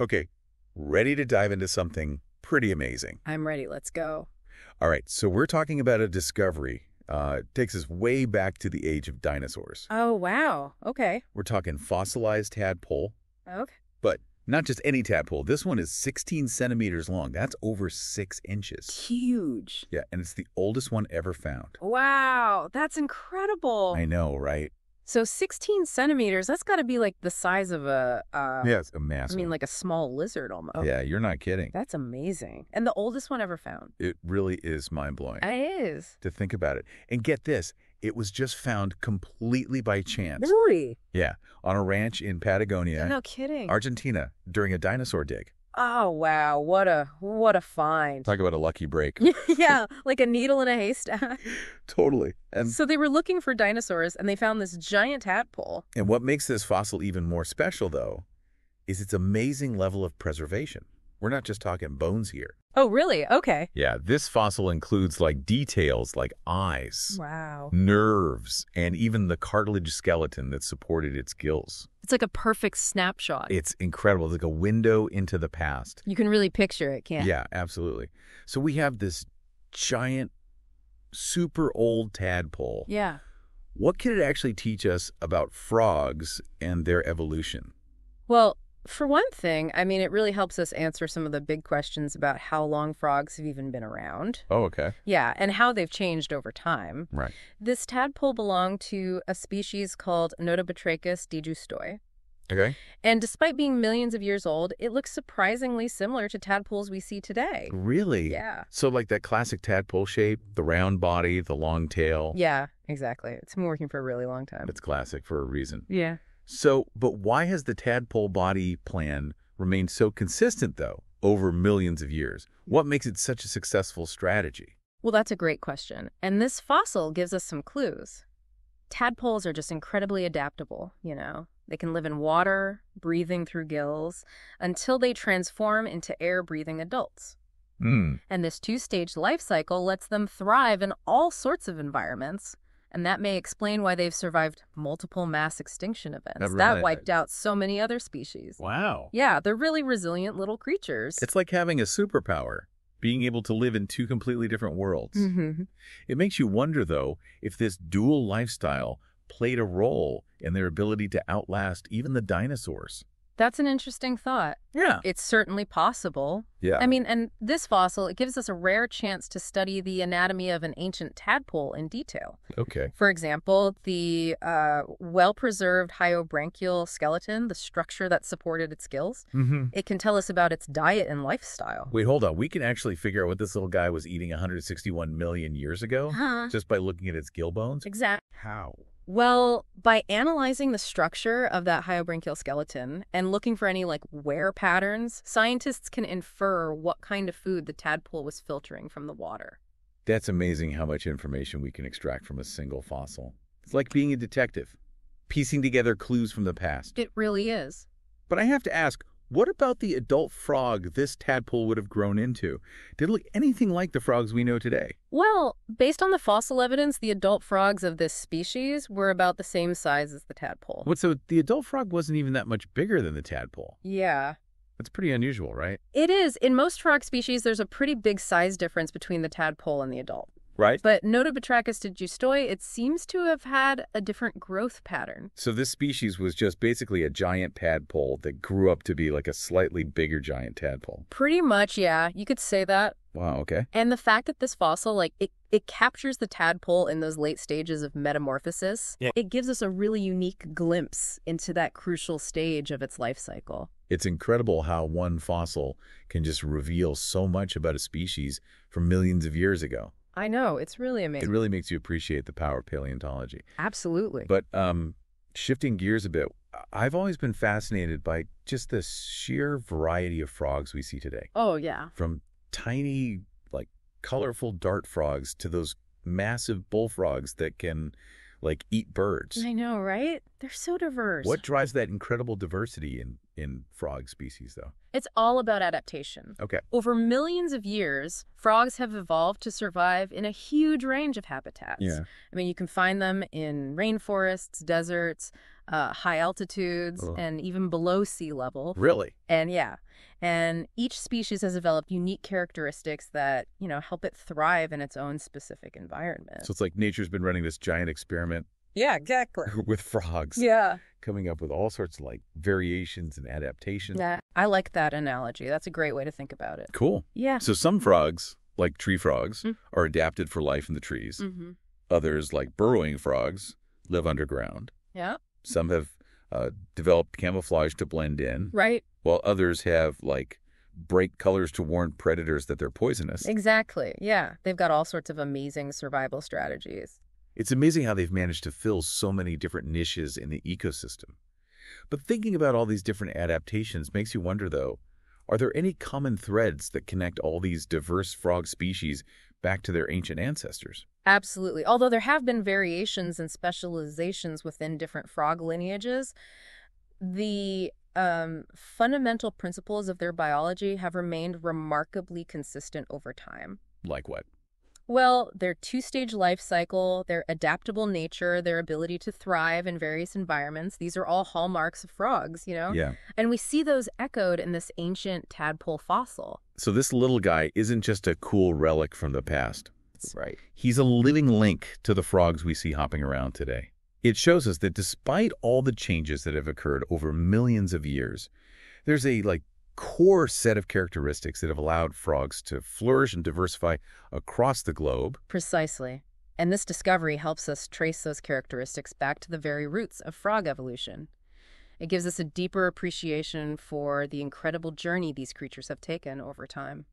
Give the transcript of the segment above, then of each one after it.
Okay, ready to dive into something pretty amazing. I'm ready. Let's go. All right, so we're talking about a discovery. It takes us way back to the age of dinosaurs. Oh, wow. Okay. We're talking fossilized tadpole. Okay. But not just any tadpole. This one is 16 centimeters long. That's over 6 inches. Huge. Yeah, and it's the oldest one ever found. Wow, that's incredible. I know, right? So 16 centimeters, that's got to be like the size of a... yeah, it's a massive. I mean, like a small lizard almost. Oh, yeah, you're not kidding. That's amazing. And the oldest one ever found. It really is mind-blowing. It is. To think about it. And get this, it was just found completely by chance. Really? Yeah, on a ranch in Patagonia. No kidding. Argentina, during a dinosaur dig. Oh, wow. What a find. Talk about a lucky break. Yeah, like a needle in a haystack. Totally. And so they were looking for dinosaurs, and they found this giant tadpole. And what makes this fossil even more special, though, is its amazing level of preservation. We're not just talking bones here. Oh, really? Okay. Yeah, this fossil includes, like, details like eyes, wow, nerves, and even the cartilage skeleton that supported its gills. It's like a perfect snapshot. It's incredible. It's like a window into the past. You can really picture it, can't you? Yeah, absolutely. So we have this giant, super old tadpole. Yeah. What can it actually teach us about frogs and their evolution? Well, for one thing, I mean, it really helps us answer some of the big questions about how long frogs have even been around. Oh, okay. Yeah, and how they've changed over time. Right. This tadpole belonged to a species called Notobrachyus degiustoi. Okay. And despite being millions of years old, it looks surprisingly similar to tadpoles we see today. Really? Yeah. So like that classic tadpole shape, the round body, the long tail. Yeah, exactly. It's been working for a really long time. It's classic for a reason. Yeah. So, but why has the tadpole body plan remained so consistent, though, over millions of years? What makes it such a successful strategy? Well, that's a great question. And this fossil gives us some clues. Tadpoles are just incredibly adaptable, you know. They can live in water, breathing through gills, until they transform into air-breathing adults. Mm. And this two-stage life cycle lets them thrive in all sorts of environments. And that may explain why they've survived multiple mass extinction events. Right. That wiped out so many other species. Wow. Yeah, they're really resilient little creatures. It's like having a superpower, being able to live in two completely different worlds. Mm-hmm. It makes you wonder, though, if this dual lifestyle played a role in their ability to outlast even the dinosaurs. That's an interesting thought. Yeah. It's certainly possible. Yeah. I mean, and this fossil, it gives us a rare chance to study the anatomy of an ancient tadpole in detail. Okay. For example, the well-preserved hyobranchial skeleton, the structure that supported its gills, mm-hmm. It can tell us about its diet and lifestyle. Wait, hold on. We can actually figure out what this little guy was eating 161 million years ago just by looking at its gill bones? Exactly. How? Well, by analyzing the structure of that hyobranchial skeleton and looking for any, like, wear patterns, scientists can infer what kind of food the tadpole was filtering from the water. That's amazing how much information we can extract from a single fossil. It's like being a detective, piecing together clues from the past. It really is. But I have to ask, what about the adult frog this tadpole would have grown into? Did it look anything like the frogs we know today? Well, based on the fossil evidence, the adult frogs of this species were about the same size as the tadpole. What, so the adult frog wasn't even that much bigger than the tadpole? Yeah. That's pretty unusual, right? It is. In most frog species, there's a pretty big size difference between the tadpole and the adult. Right. But Notobrachyus degiustoi, it seems to have had a different growth pattern. So this species was just basically a giant tadpole that grew up to be like a slightly bigger giant tadpole. Pretty much, yeah. You could say that. Wow, okay. And the fact that this fossil, like, it captures the tadpole in those late stages of metamorphosis, yeah. It gives us a really unique glimpse into that crucial stage of its life cycle. It's incredible how one fossil can just reveal so much about a species from millions of years ago. I know. It's really amazing. It really makes you appreciate the power of paleontology. Absolutely. But shifting gears a bit, I've always been fascinated by just the sheer variety of frogs we see today. Oh, yeah. From tiny, like, colorful dart frogs to those massive bullfrogs that can, like, eat birds. I know, right? They're so diverse. What drives that incredible diversity in in frog species, though? It's all about adaptation. Okay. Over millions of years, frogs have evolved to survive in a huge range of habitats. Yeah. I mean, you can find them in rainforests, deserts, high altitudes, and even below sea level. Really? And yeah. And each species has developed unique characteristics that, you know, help it thrive in its own specific environment. So it's like nature's been running this giant experiment. Yeah, exactly. With frogs. Yeah. Coming up with all sorts of like variations and adaptations. Yeah, I like that analogy. That's a great way to think about it. Cool. Yeah. So some frogs, like tree frogs, are adapted for life in the trees. Others, like burrowing frogs, live underground. Yeah. Some have developed camouflage to blend in. Right. While others have like bright colors to warn predators that they're poisonous. Exactly. Yeah. They've got all sorts of amazing survival strategies. It's amazing how they've managed to fill so many different niches in the ecosystem. But thinking about all these different adaptations makes you wonder, though, are there any common threads that connect all these diverse frog species back to their ancient ancestors? Absolutely. Although there have been variations and specializations within different frog lineages, the fundamental principles of their biology have remained remarkably consistent over time. Like what? Well, their two-stage life cycle, their adaptable nature, their ability to thrive in various environments, these are all hallmarks of frogs, you know? Yeah. And we see those echoed in this ancient tadpole fossil. So this little guy isn't just a cool relic from the past. Right. He's a living link to the frogs we see hopping around today. It shows us that despite all the changes that have occurred over millions of years, there's a, like, core set of characteristics that have allowed frogs to flourish and diversify across the globe. Precisely. And this discovery helps us trace those characteristics back to the very roots of frog evolution. It gives us a deeper appreciation for the incredible journey these creatures have taken over time.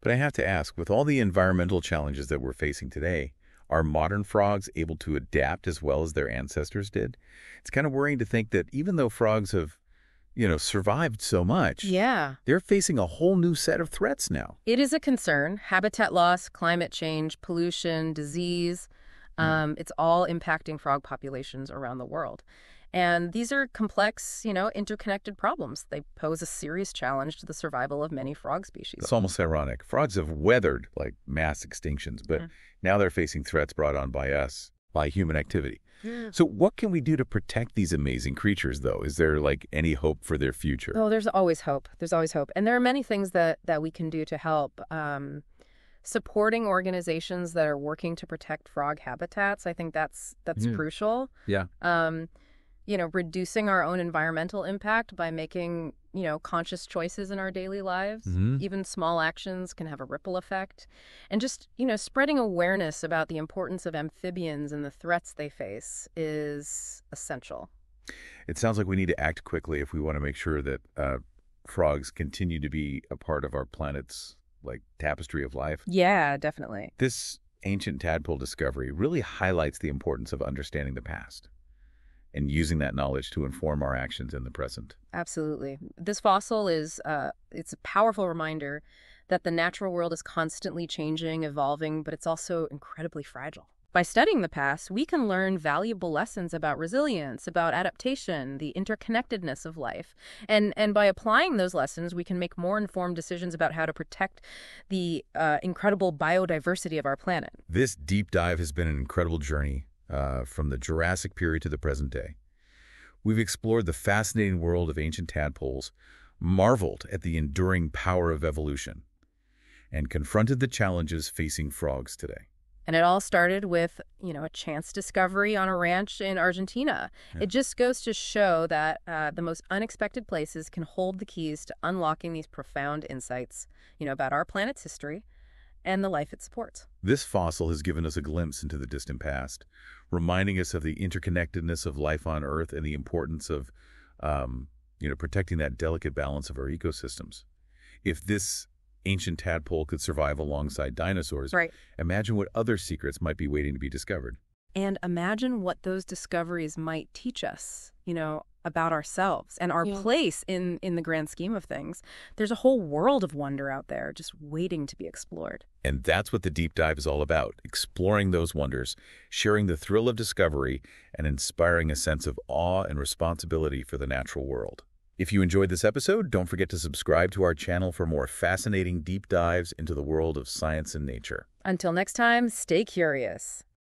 But I have to ask, with all the environmental challenges that we're facing today, are modern frogs able to adapt as well as their ancestors did? It's kind of worrying to think that even though frogs have survived so much. Yeah. They're facing a whole new set of threats now. It is a concern. Habitat loss, climate change, pollution, disease. It's all impacting frog populations around the world. And these are complex, interconnected problems. They pose a serious challenge to the survival of many frog species. It's almost ironic. Frogs have weathered, like, mass extinctions, but now they're facing threats brought on by us, by human activity. So what can we do to protect these amazing creatures, though? Is there, like, any hope for their future? Oh, there's always hope. There's always hope. And there are many things that we can do to help. Supporting organizations that are working to protect frog habitats, I think that's crucial. Yeah. Reducing our own environmental impact by making, conscious choices in our daily lives. Even small actions can have a ripple effect. And just, spreading awareness about the importance of amphibians and the threats they face is essential. It sounds like we need to act quickly if we want to make sure that frogs continue to be a part of our planet's, like, tapestry of life. Yeah, definitely. This ancient tadpole discovery really highlights the importance of understanding the past and using that knowledge to inform our actions in the present. Absolutely. This fossil is it's a powerful reminder that the natural world is constantly changing, evolving, but it's also incredibly fragile. By studying the past, we can learn valuable lessons about resilience, about adaptation, the interconnectedness of life. And by applying those lessons, we can make more informed decisions about how to protect the incredible biodiversity of our planet. This deep dive has been an incredible journey. From the Jurassic period to the present day. We've explored the fascinating world of ancient tadpoles, marveled at the enduring power of evolution, and confronted the challenges facing frogs today. And it all started with, a chance discovery on a ranch in Argentina. Yeah. It just goes to show that the most unexpected places can hold the keys to unlocking these profound insights, about our planet's history and the life it supports. This fossil has given us a glimpse into the distant past, reminding us of the interconnectedness of life on Earth and the importance of, protecting that delicate balance of our ecosystems. If this ancient tadpole could survive alongside dinosaurs, imagine what other secrets might be waiting to be discovered. And imagine what those discoveries might teach us, about ourselves and our place in the grand scheme of things. There's a whole world of wonder out there just waiting to be explored. And that's what the deep dive is all about, exploring those wonders, sharing the thrill of discovery, and inspiring a sense of awe and responsibility for the natural world. If you enjoyed this episode, don't forget to subscribe to our channel for more fascinating deep dives into the world of science and nature. Until next time, stay curious.